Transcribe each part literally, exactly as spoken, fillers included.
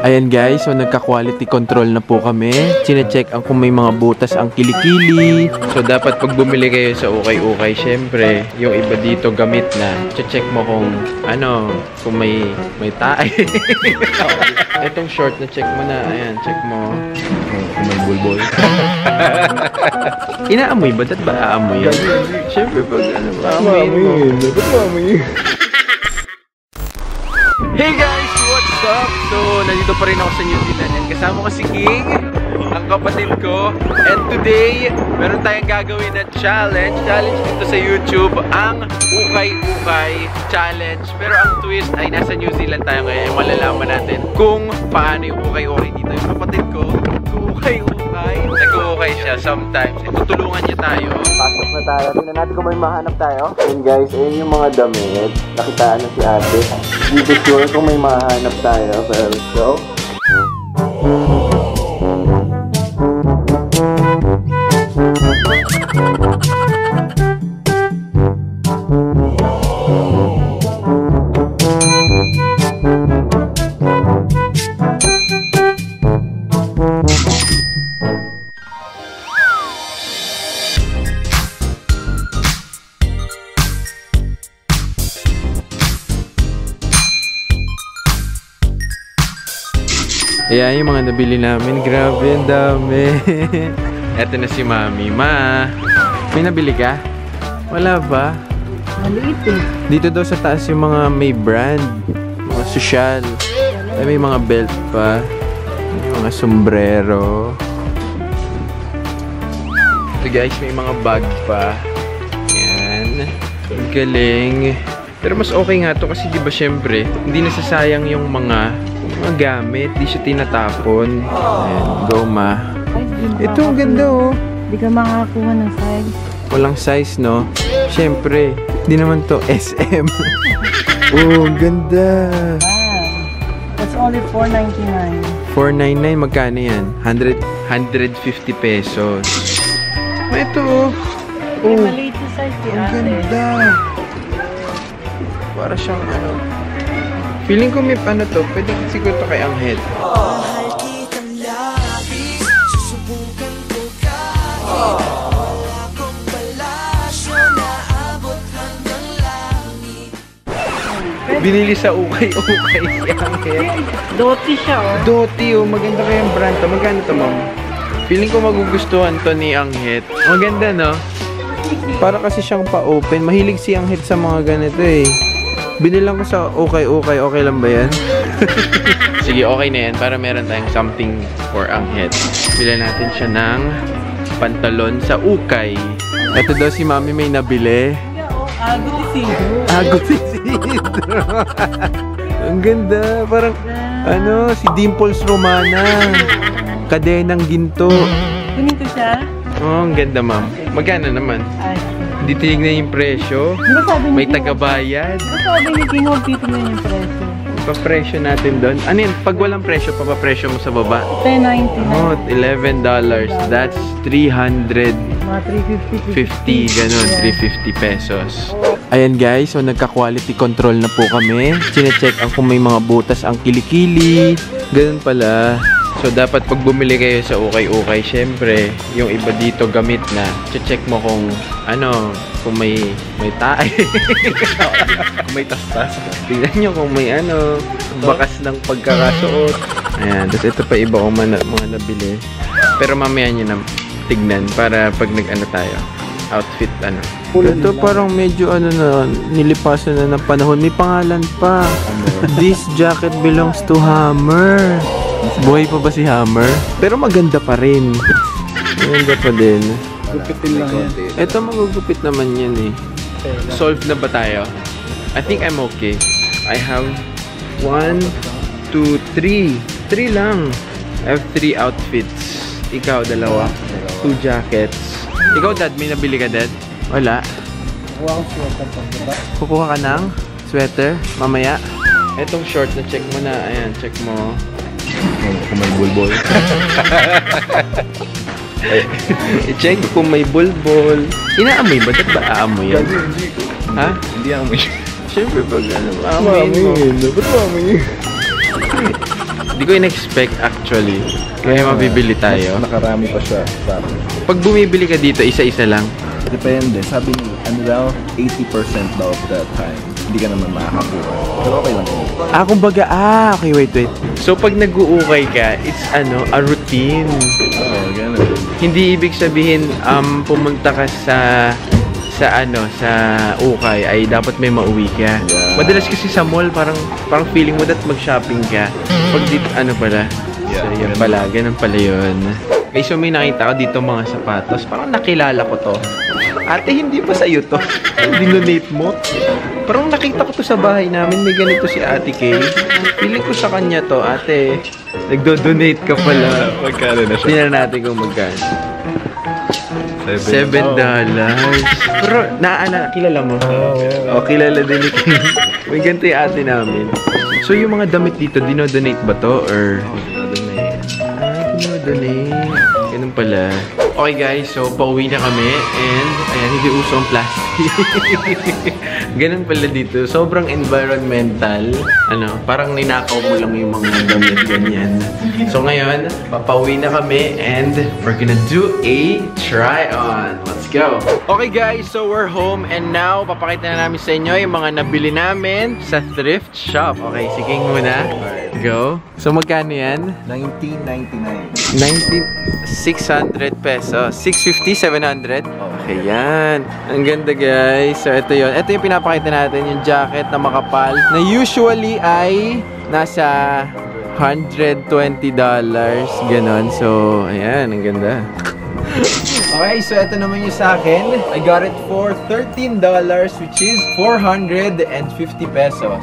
Ayan guys, so nagka-quality control na po kami. Chine-check ang kung may mga butas ang kilikili. So dapat pag bumili kayo sa ukay-ukay, syempre, yung iba dito gamit na. Che-check mo kung ano, kung may may tae. Itong short na check mo na. Ayan, check mo. Kung may bulbol. Inaamoy ba? Dapat ba aamoy yan? Syempre, pag ano ba? Aamoy mo. Dapat ba aamoy yun? Hey guys! What's up? So, nandito pa rin ako sa New Zealand and kasama ko si King, ang kapatid ko. And today, meron tayong gagawin na challenge. Challenge dito sa YouTube, ang ukay-ukay challenge. Pero ang twist ay nasa New Zealand tayo ngayon. Malalaman natin kung paano yung ukay-ukay dito. Yung kapatid ko, ukay-ukay. Nag-ukay siya sometimes. And tutulungan niya tayo. Pasok na tayo. Tingnan natin kung may mahanap tayo. And guys, ayun yung mga damit. Nakitaan na si ate. Hindi ko sure kung may mahanap tayo, pero let's go. Ayan yung mga nabili namin. Grabe, ang dami. Eto na si Mami. Ma, may nabili ka? Wala ba? Maliit eh. Dito daw sa taas yung mga may brand. Mga sosyal. May mga belt pa. May mga sombrero. Ito guys, may mga bag pa. Ayan. Ang galing. Pero mas okay nga to kasi diba syempre, hindi nasasayang yung mga mga gamit, di siya tinatapon. Ayan, go ma. Ay, ito, ang ganda oh. Hindi ka makakuha ng size. Walang size, no? Siyempre, di naman to S M. Oh, ganda. Wow. That's only four ninety-nine. four ninety-nine, magkano yan? one hundred, one hundred fifty pesos. Ito oh. May maliit yung size di ate. Ang ganda. Para siyang ano. Feeling ko may pano to, pwede siguro to kay Angel. Mahal kitang labis, susubukan ko kahit wala kong palasyo, naabot hanggang langit. Binili sa ukay-ukay si Angel. Doti siya oh. Doti oh, maganda kayang brand to. Magkano to ma'am? Feeling ko magugustuhan to ni Angel. Maganda no? Para kasi siyang pa-open. Mahilig si Angel sa mga ganito eh. Binilang ko sa ukay-ukay, okay lang ba yan? Sige, okay na yan para meron tayong something for ang head. Bila natin siya ng pantalon sa ukay. Ito daw si Mami may nabili. Agot si Sidro. Ang ganda, parang ano, si Dimples Romana. Kadenang ginto. Kunin ko siya? Oo, ang ganda ma'am. Magkano naman? Hindi tinignan yung presyo. May tagabayad. Ano sabi ni Gingo, titignan yung presyo? Ipapresyo natin doon. Ano yun? Pag walang presyo, papapresyo mo sa baba. ten ninety-nine. Oh, eleven dollars. That's three hundred. Mga three fifty. Ganon, three fifty pesos. Ayan guys, so nagka-quality control na po kami. Chine-check ang kung may mga butas ang kilikili. Ganon pala. So, dapat pag bumili kayo sa ukay-ukay, syempre, yung iba dito gamit na. Che-check mo kung, ano, kung may, may tae. Kung may tas-tas. Tingnan nyo kung may, ano, bakas ng pagkakasuot. Ayan, tapos ito pa iba kung man, mga nabili. Pero mamaya nyo na tignan para pag nag-ano tayo. Outfit, ano. Ito parang medyo, ano na, nilipasan na ng panahon. May pangalan pa. This jacket belongs to Hammer. Buhay pa ba si Hammer? Pero maganda pa rin. Maganda pa din. Gupitin lang yan. Ito magugupit naman yan eh. Solve na ba tayo? I think I'm okay. I have one, two, three. Three lang. I have three outfits. Ikaw, dalawa. Two jackets. Ikaw, Dad, may nabili ka, Dad? Wala. Kukuha akong sweater pa, diba? Kukuha ka ng sweater mamaya. Etong short na check mo na. Ayan, check mo. Kung may bulbol. I-check kung may bulbol. Inaamoy ba? Dapat ba aamoy yan? Ha? Hindi aamoy. Siyempre pag ano, aamoy mo. Dapat ba aamoy yun? Hindi ko in-expect actually. Kaya uh, mabibili tayo. Mas nakarami pa siya. Sabi. Pag bumibili ka dito, isa-isa lang? Depende. Sabi niyo, ano daw, eighty percent daw of the time. Hindi ka naman makakakuha. Pero okay lang. Ah, kumbaga, ah, okay, wait, wait. So, pag nag-uukay ka, it's ano, a routine. Oo, ganun. Hindi ibig sabihin, um, pumunta ka sa... sa ano, sa ukay ay dapat may mauwi ka. Yeah. Madalas kasi sa mall, parang parang feeling mo that mag-shopping ka. Pag dito, ano pala? Yeah. So, yan pala. Ganun pala yun. Okay, so may nakita ko dito mga sapatos. Parang nakilala ko to. Ate, hindi ba sa'yo to? Dinonate mo? Parang nakita ko to sa bahay namin. May ganito si Ate Kay. Piling ko sa kanya to. Ate, nagdo-donate ka pala. Magkano na siya? Tingnan natin kung magkano. Seven dollars. Pero, naana, kilala mo? Oo, oh, yeah. Oh, kilala din ni Kim. May ganito yung ate namin. So, yung mga damit dito, dinodonate ba to? Or? Oo, oh, dinodonate. Ah, dinodonate. Ganun pala. Okay guys, so, pauwi na kami. And, ayan, hindi uso ang plastic. Ganun pala dito. Sobrang environmental. Ano, parang ninakaw mo lang yung mga damit ganyan. So ngayon, papauwi na kami. And we're gonna do a try-on. Let's go! Okay guys, so we're home. And now, papakita na namin sa inyo yung mga nabili namin sa thrift shop. Okay, sige muna. Go. So magkano yan? nineteen ninety-nine. nineteen six hundred pesos. So, six fifty, seven hundred. Okay, yan. Ang ganda, guys. So, ito yun. Ito yung pinapakita natin, yung jacket na makapal, na usually ay nasa one hundred twenty dollars. Ganon. So, ayan. Ang ganda. Okay, so ito naman yung sa akin. I got it for thirteen dollars, which is four hundred fifty pesos.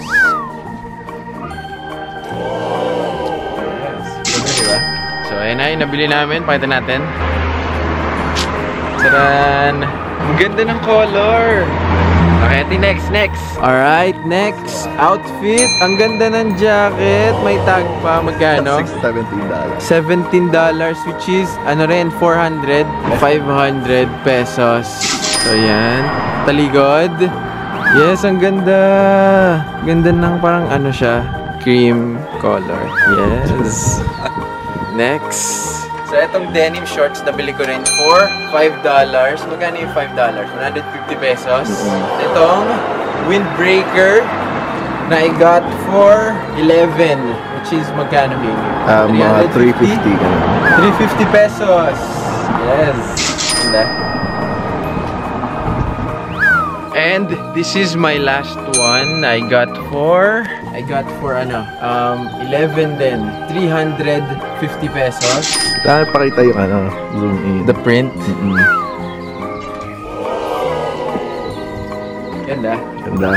So, ayan na. Yung nabili namin. Pakita natin. Taran! Ang ganda ng color! Okay, ito next, next! Alright, next outfit! Ang ganda ng jacket! May tag pa, magkano? seventeen dollars. seventeen dollars, which is, ano rin, four hundred, five hundred pesos. So, yan. Taligod. Yes, ang ganda! Ganda ng parang ano siya, cream color. Yes! Next! So, itong denim shorts na bili ko rin for five dollars. Magkano yung five dollars? one hundred fifty pesos. Itong windbreaker na I got for eleven, which is magkano yun? Um, uh, three fifty. three fifty pesos. Yes. And this is my last one I got for... I got for ano, um, eleven din, three hundred fifty pesos. Dahil pakita yung ano, zoom in. The print? Mm -mm. Ganda. Ganda.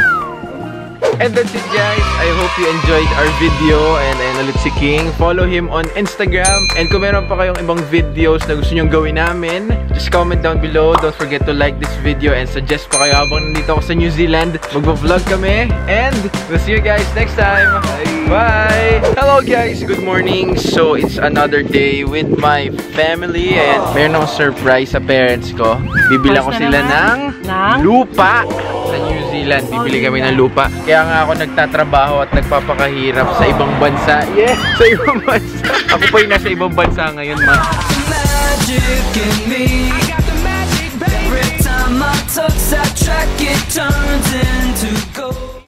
And that's it guys. I hope you enjoyed our video. And ayan ulit si King. Follow him on Instagram. And kung meron pa kayong ibang videos na gusto nyong gawin namin, just comment down below. Don't forget to like this video and suggest pa kayo habang nandito ako sa New Zealand. Magpa-vlog kami. And we'll see you guys next time. Bye! Hello guys! Good morning. So it's another day with my family. And meron akong surprise sa parents ko. Bibila ko sila ng lupa. Sa New Zealand, bibili kami ng lupa. Kaya nga ako nagtatrabaho at nagpapakahirap sa ibang bansa. Yeah! Sa ibang bansa. Ako pa yung nasa ibang bansa ngayon, ma. I got the magic, baby.